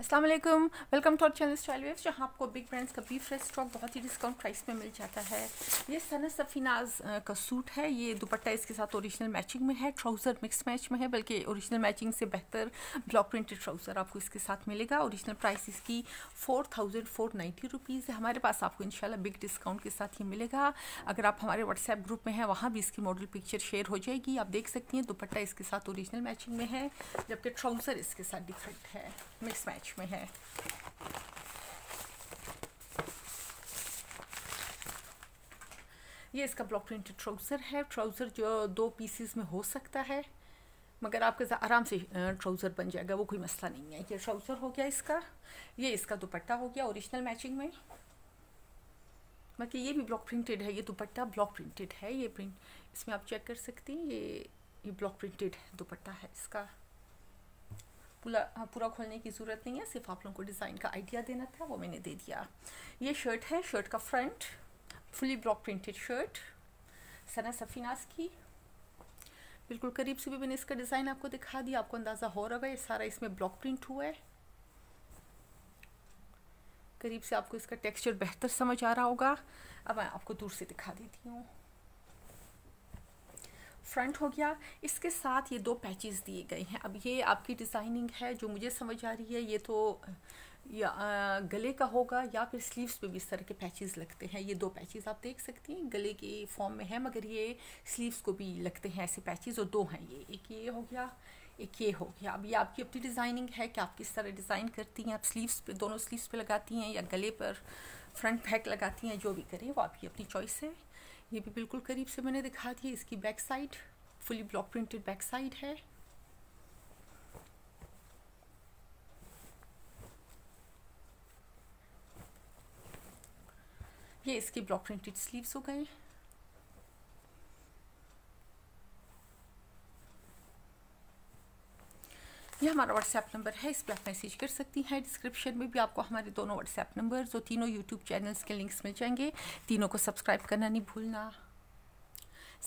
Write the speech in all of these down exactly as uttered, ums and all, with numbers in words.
अस्सलाम वालेकुम, welcome to our channel style waves, जहाँ आपको बिग ब्रांड्स का बी फ्रेश स्टॉक बहुत ही डिस्काउंट प्राइस में मिल जाता है। ये सना सफीनाज का सूट है। ये दुपट्टा इसके साथ ओरिजिनल मैचिंग में है, ट्राउज़र मिक्स मैच में है, बल्कि ओरिजिनल मैचिंग से बेहतर ब्लॉक प्रिंटेड ट्राउज़र आपको इसके साथ मिलेगा। ओरिजिनल प्राइस इसकी four thousand four ninety rupees है। हमारे पास आपको इंशाल्लाह बिग डिस्काउंट के साथ ये मिलेगा। अगर आप हमारे व्हाट्सएप ग्रुप में हैं, वहाँ भी इसकी मॉडल पिक्चर शेयर हो जाएगी, आप देख सकती हैं। दुपट्टा इसके साथ ओरिजिनल मैचिंग में है, जबकि ट्राउज़र इसके साथ डिफरेंट है, मिक्स मैच में है। ये इसका ब्लॉक प्रिंटेड ट्राउज़र है। ट्राउज़र जो दो पीसीस में हो सकता है, मगर आपके आराम से ट्राउज़र बन जाएगा, वो कोई मसला नहीं है। ये ट्राउज़र हो गया इसका। ये इसका दुपट्टा हो गया ओरिजिनल मैचिंग में, बाकी ये भी ब्लॉक प्रिंटेड है। ये दुपट्टा ब्लॉक प्रिंटेड है, ये प्रिंट इसमें आप चेक कर सकती हैं। ये ये ब्लॉक प्रिंटेड दुपट्टा है इसका। पूरा पूरा खोलने की ज़रूरत नहीं है, सिर्फ आप लोगों को डिज़ाइन का आइडिया देना था, वो मैंने दे दिया। ये शर्ट है, शर्ट का front fully block printed shirt Sana Safinaz की। बिल्कुल करीब से भी मैंने इसका डिज़ाइन आपको दिखा दिया, आपको अंदाज़ा हो रहा है। ये सारा इसमें ब्लॉक प्रिंट हुआ है, करीब से आपको इसका टेक्स्चर बेहतर समझ आ रहा होगा। अब मैं आपको दूर से दिखा देती हूँ। फ्रंट हो गया, इसके साथ ये दो पैचेस दिए गए हैं। अब ये आपकी डिज़ाइनिंग है, जो मुझे समझ आ रही है। ये तो या गले का होगा या फिर स्लीव्स पे भी इस तरह के पैचेस लगते हैं। ये दो पैचेस आप देख सकती हैं, गले के फॉर्म में है, मगर ये स्लीव्स को भी लगते हैं ऐसे पैचेस। और दो हैं, ये एक ये हो गया, एक ये हो गया। अब ये आपकी अपनी डिज़ाइनिंग है कि आप किस तरह डिज़ाइन करती हैं। आप स्लीव्स पे, दोनों स्लीव्स पे लगाती हैं या गले पर फ्रंट बैक लगाती हैं, जो भी करें वो आपकी अपनी चॉइस है। ये भी बिल्कुल करीब से मैंने दिखा दी। इसकी back side fully block printed back side है। ये इसकी ब्लॉक प्रिंटेड स्लीव्स हो गए। ये हमारा व्हाट्सएप नंबर है, इस पर आप मैसेज कर सकती हैं। डिस्क्रिप्शन में भी आपको हमारे दोनों व्हाट्सएप नंबर और तीनों यूट्यूब चैनल्स के लिंक्स मिल जाएंगे। तीनों को सब्सक्राइब करना नहीं भूलना।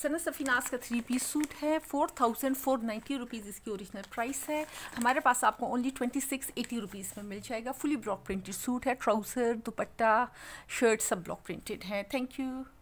सना सफीनाज का थ्री पीस सूट है। Four thousand four ninety rupees इसकी ओरिजिनल प्राइस है। हमारे पास आपको only twenty six eighty rupees में मिल जाएगा। फुली ब्लॉक प्रिंटेड सूट है। ट्राउज़र, दुपट्टा, शर्ट सब ब्लॉक प्रिंटेड हैं। Thank you.